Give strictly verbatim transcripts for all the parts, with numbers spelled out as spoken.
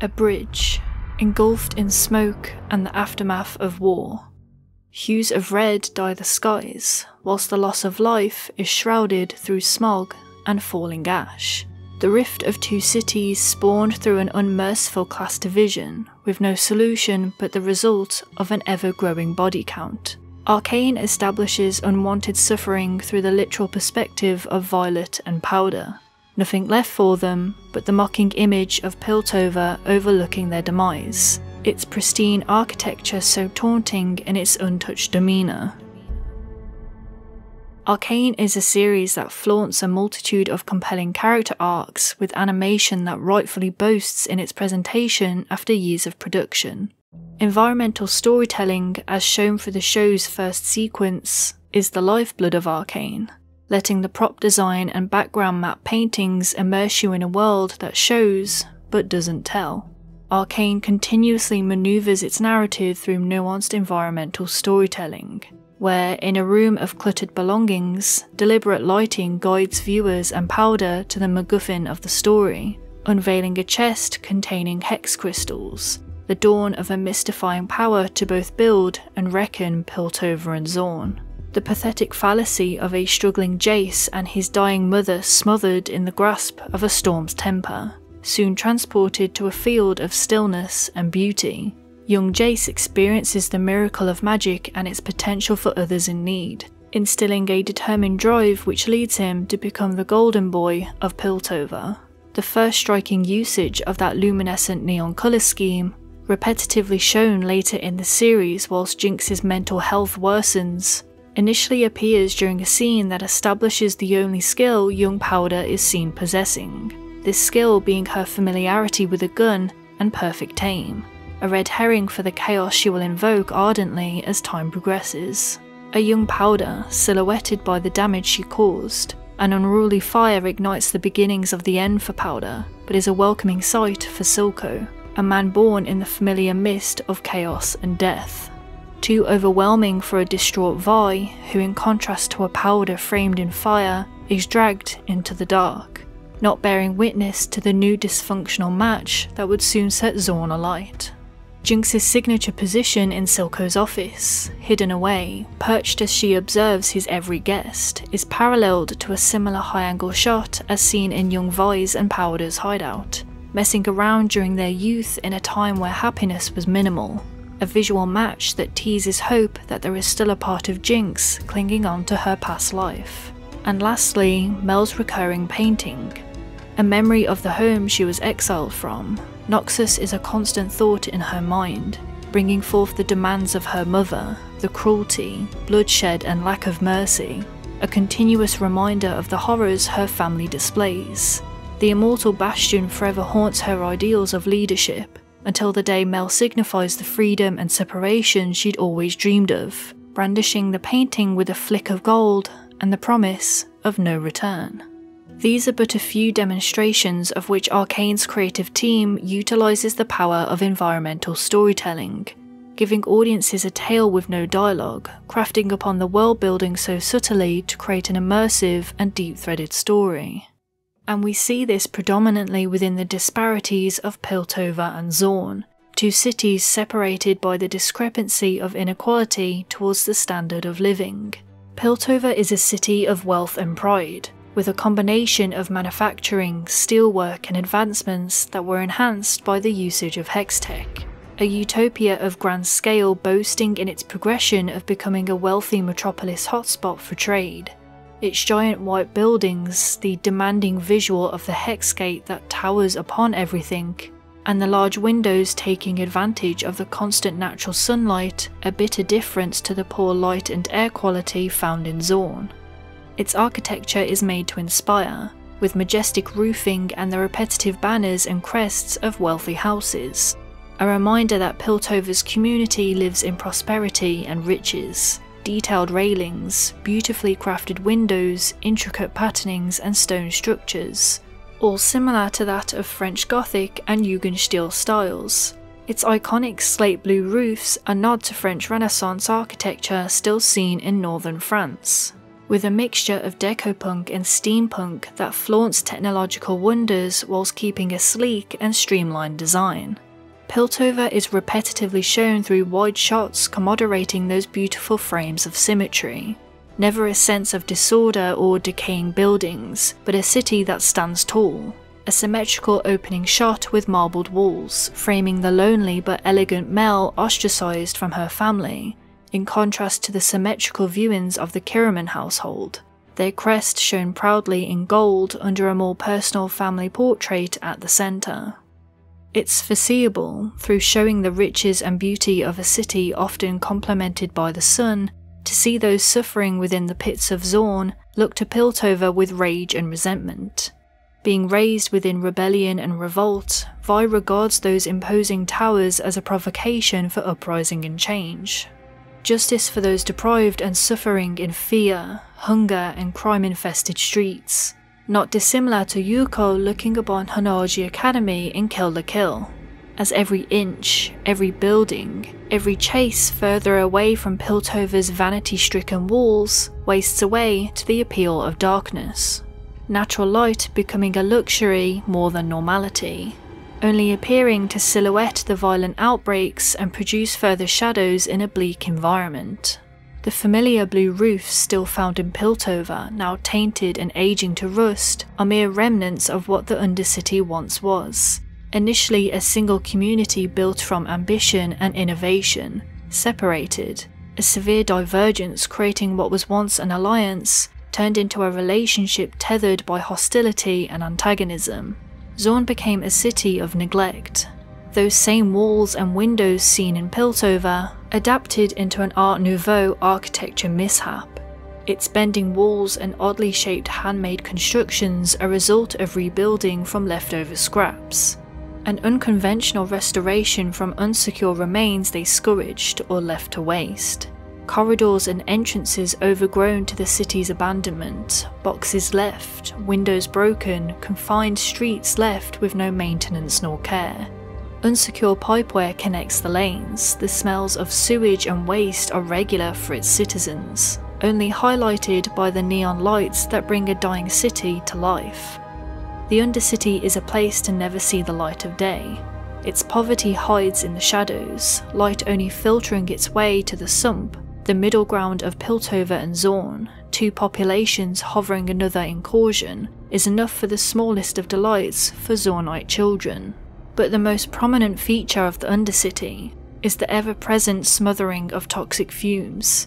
a bridge engulfed in smoke and the aftermath of war. Hues of red dye the skies, whilst the loss of life is shrouded through smog and falling ash. The rift of two cities spawned through an unmerciful class division, with no solution but the result of an ever-growing body count. Arcane establishes unwanted suffering through the literal perspective of Violet and Powder. Nothing left for them but the mocking image of Piltover overlooking their demise, its pristine architecture so taunting in its untouched demeanour. Arcane is a series that flaunts a multitude of compelling character arcs with animation that rightfully boasts in its presentation after years of production. Environmental storytelling, as shown through the show's first sequence, is the lifeblood of Arcane, letting the prop design and background map paintings immerse you in a world that shows but doesn't tell. Arcane continuously manoeuvres its narrative through nuanced environmental storytelling, where, in a room of cluttered belongings, deliberate lighting guides viewers and Powder to the MacGuffin of the story, unveiling a chest containing hex crystals, the dawn of a mystifying power to both build and reckon Piltover and Zaun. The pathetic fallacy of a struggling Jace and his dying mother smothered in the grasp of a storm's temper, soon transported to a field of stillness and beauty. Young Jace experiences the miracle of magic and its potential for others in need, instilling a determined drive which leads him to become the golden boy of Piltover. The first striking usage of that luminescent neon colour scheme, repetitively shown later in the series whilst Jinx's mental health worsens, initially appears during a scene that establishes the only skill young Powder is seen possessing, this skill being her familiarity with a gun and perfect aim, a red herring for the chaos she will invoke ardently as time progresses. A young Powder, silhouetted by the damage she caused, an unruly fire ignites the beginnings of the end for Powder, but is a welcoming sight for Silco, a man born in the familiar mist of chaos and death. Too overwhelming for a distraught Vi, who in contrast to a Powder framed in fire, is dragged into the dark, not bearing witness to the new dysfunctional match that would soon set Zaun alight. Jinx's signature position in Silco's office, hidden away, perched as she observes his every guest, is paralleled to a similar high-angle shot as seen in young Vi's and Powder's hideout, messing around during their youth in a time where happiness was minimal, a visual match that teases hope that there is still a part of Jinx clinging on to her past life. And lastly, Mel's recurring painting, a memory of the home she was exiled from. Noxus is a constant thought in her mind, bringing forth the demands of her mother, the cruelty, bloodshed and lack of mercy, a continuous reminder of the horrors her family displays. The immortal bastion forever haunts her ideals of leadership, until the day Mel signifies the freedom and separation she'd always dreamed of, brandishing the painting with a flick of gold and the promise of no return. These are but a few demonstrations of which Arcane's creative team utilises the power of environmental storytelling, giving audiences a tale with no dialogue, crafting upon the world building so subtly to create an immersive and deep-threaded story. And we see this predominantly within the disparities of Piltover and Zaun, two cities separated by the discrepancy of inequality towards the standard of living. Piltover is a city of wealth and pride, with a combination of manufacturing, steelwork and advancements that were enhanced by the usage of hextech, a utopia of grand scale boasting in its progression of becoming a wealthy metropolis hotspot for trade. Its giant white buildings, the demanding visual of the hexgate that towers upon everything, and the large windows taking advantage of the constant natural sunlight, a bitter difference to the poor light and air quality found in Zaun. Its architecture is made to inspire, with majestic roofing and the repetitive banners and crests of wealthy houses, a reminder that Piltover's community lives in prosperity and riches. Detailed railings, beautifully crafted windows, intricate patternings and stone structures, all similar to that of French Gothic and Jugendstil styles. Its iconic slate blue roofs are a nod to French Renaissance architecture still seen in northern France. with a mixture of decopunk and steampunk that flaunts technological wonders whilst keeping a sleek and streamlined design. Piltover is repetitively shown through wide shots, commoderating those beautiful frames of symmetry. Never a sense of disorder or decaying buildings, but a city that stands tall. A symmetrical opening shot with marbled walls, framing the lonely but elegant Mel ostracised from her family, in contrast to the symmetrical viewings of the Kiriman household, their crest shown proudly in gold under a more personal family portrait at the centre. It's foreseeable, through showing the riches and beauty of a city often complemented by the sun, to see those suffering within the pits of Zorn look to Piltover with rage and resentment. Being raised within rebellion and revolt, Vi regards those imposing towers as a provocation for uprising and change. Justice for those deprived and suffering in fear, hunger and crime-infested streets, not dissimilar to Yuko looking upon Hanaji Academy in Kill la Kill, as every inch, every building, every chase further away from Piltover's vanity-stricken walls wastes away to the appeal of darkness. Natural light becoming a luxury more than normality, only appearing to silhouette the violent outbreaks and produce further shadows in a bleak environment. The familiar blue roofs still found in Piltover, now tainted and aging to rust, are mere remnants of what the Undercity once was, initially a single community built from ambition and innovation, separated, a severe divergence creating what was once an alliance, turned into a relationship tethered by hostility and antagonism. Zorn became a city of neglect. Those same walls and windows seen in Piltover adapted into an Art Nouveau architecture mishap. Its bending walls and oddly shaped handmade constructions a result of rebuilding from leftover scraps. An unconventional restoration from unsecure remains they scourged or left to waste. Corridors and entrances overgrown to the city's abandonment, boxes left, windows broken, confined streets left with no maintenance nor care. Unsecure pipeware connects the lanes, the smells of sewage and waste are regular for its citizens, only highlighted by the neon lights that bring a dying city to life. The Undercity is a place to never see the light of day. Its poverty hides in the shadows, light only filtering its way to the sump, the middle ground of Piltover and Zorn, two populations hovering another incursion, is enough for the smallest of delights for Zornite children. But the most prominent feature of the Undercity is the ever-present smothering of toxic fumes.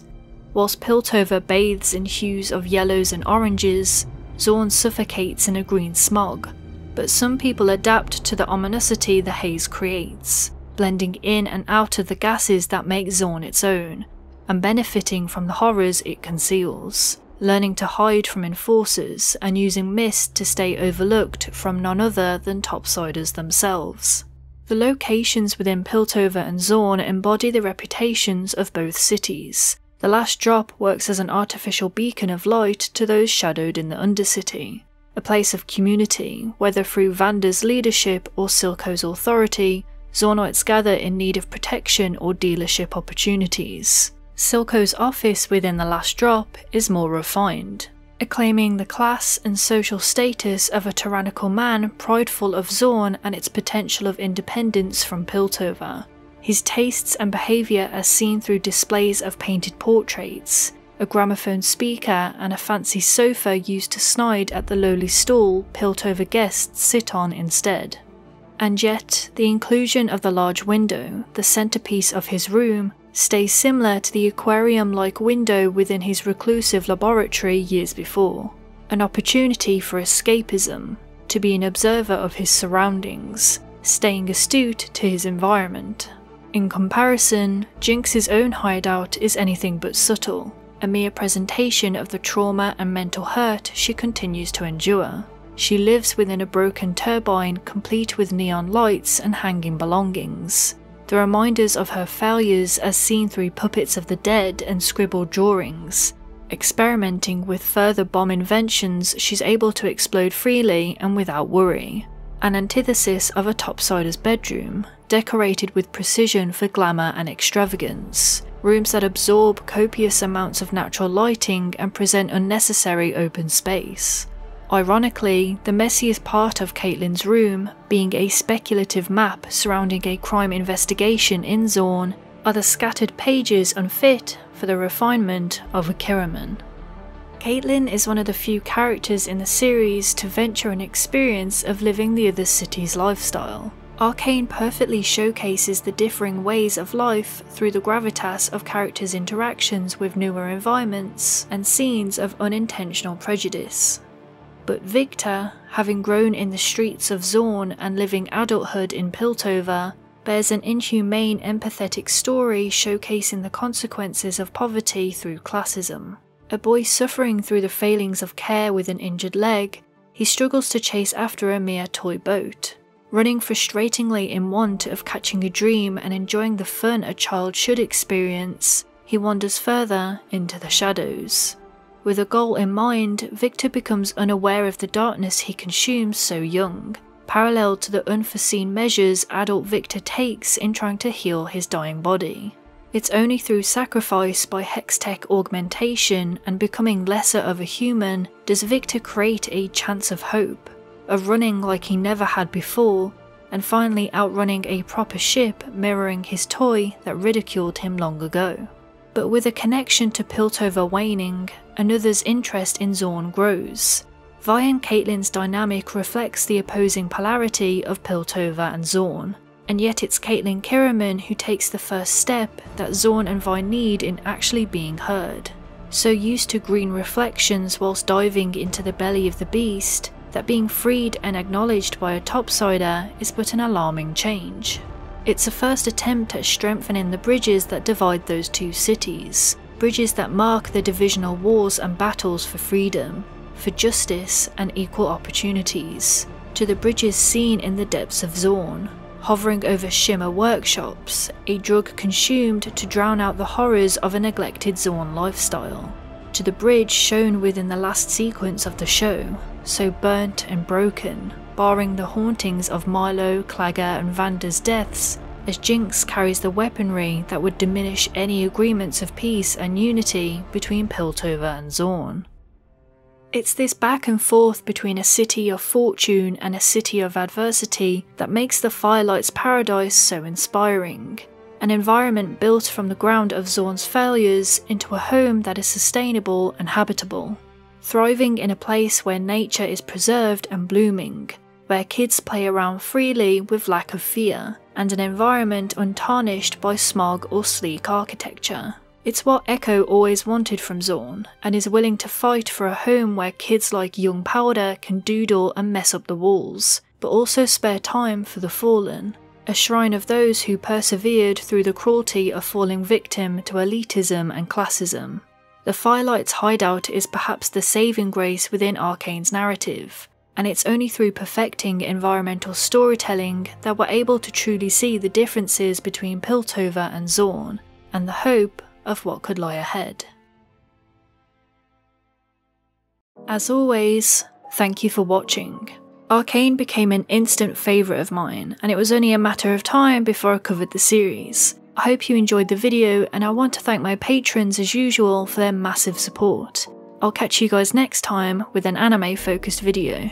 Whilst Piltover bathes in hues of yellows and oranges, Zorn suffocates in a green smog, but some people adapt to the ominousity the haze creates, blending in and out of the gases that make Zorn its own, and benefiting from the horrors it conceals, learning to hide from enforcers and using mist to stay overlooked from none other than topsiders themselves. The locations within Piltover and Zorn embody the reputations of both cities. The last drop works as an artificial beacon of light to those shadowed in the Undercity, a place of community, whether through Vanda's leadership or Silco's authority. Zornites gather in need of protection or dealership opportunities. Silco's office within the last drop is more refined, acclaiming the class and social status of a tyrannical man prideful of Zorn and its potential of independence from Piltover. His tastes and behaviour are seen through displays of painted portraits, a gramophone speaker and a fancy sofa used to snide at the lowly stall Piltover guests sit on instead. And yet, the inclusion of the large window, the centrepiece of his room, stays similar to the aquarium-like window within his reclusive laboratory years before. An opportunity for escapism, to be an observer of his surroundings, staying astute to his environment. In comparison, Jinx's own hideout is anything but subtle, a mere presentation of the trauma and mental hurt she continues to endure. She lives within a broken turbine complete with neon lights and hanging belongings. The reminders of her failures are seen through puppets of the dead and scribbled drawings, experimenting with further bomb inventions she's able to explode freely and without worry. An antithesis of a topsider's bedroom, decorated with precision for glamour and extravagance, rooms that absorb copious amounts of natural lighting and present unnecessary open space. Ironically, the messiest part of Caitlin's room, being a speculative map surrounding a crime investigation in Zorn, are the scattered pages unfit for the refinement of a Kiriman. Caitlin is one of the few characters in the series to venture an experience of living the other city's lifestyle. Arcane perfectly showcases the differing ways of life through the gravitas of characters' interactions with newer environments and scenes of unintentional prejudice. But Victor, having grown in the streets of Zorn and living adulthood in Piltover, bears an inhumane empathetic story showcasing the consequences of poverty through classism. A boy suffering through the failings of care with an injured leg, he struggles to chase after a mere toy boat, running frustratingly in want of catching a dream and enjoying the fun a child should experience. He wanders further into the shadows. With a goal in mind, Victor becomes unaware of the darkness he consumes so young, parallel to the unforeseen measures adult Victor takes in trying to heal his dying body. It's only through sacrifice by hextech augmentation and becoming lesser of a human does Victor create a chance of hope, of running like he never had before, and finally outrunning a proper ship mirroring his toy that ridiculed him long ago. But with a connection to Piltover waning, another's interest in Zorn grows. Vi and Caitlin's dynamic reflects the opposing polarity of Piltover and Zorn, and yet it's Caitlin Kiriman who takes the first step that Zorn and Vi need in actually being heard. So used to green reflections whilst diving into the belly of the beast, that being freed and acknowledged by a topsider is but an alarming change. It's a first attempt at strengthening the bridges that divide those two cities, bridges that mark the divisional wars and battles for freedom, for justice and equal opportunities, to the bridges seen in the depths of Zorn, hovering over Shimmer Workshops, a drug consumed to drown out the horrors of a neglected Zorn lifestyle, to the bridge shown within the last sequence of the show, so burnt and broken, barring the hauntings of Milo, Clagger and Vanda's deaths, as Jinx carries the weaponry that would diminish any agreements of peace and unity between Piltover and Zorn. It's this back and forth between a city of fortune and a city of adversity that makes the Firelight's paradise so inspiring, an environment built from the ground of Zorn's failures into a home that is sustainable and habitable, thriving in a place where nature is preserved and blooming, where kids play around freely with lack of fear, and an environment untarnished by smog or sleek architecture. It's what Echo always wanted from Zorn, and is willing to fight for a home where kids like young Powder can doodle and mess up the walls, but also spare time for the fallen, a shrine of those who persevered through the cruelty of falling victim to elitism and classism. The Firelight's hideout is perhaps the saving grace within Arcane's narrative, and it's only through perfecting environmental storytelling that we're able to truly see the differences between Piltover and Zorn, and the hope of what could lie ahead. As always, thank you for watching. Arcane became an instant favourite of mine, and it was only a matter of time before I covered the series. I hope you enjoyed the video, and I want to thank my patrons as usual for their massive support. I'll catch you guys next time with an anime focused video.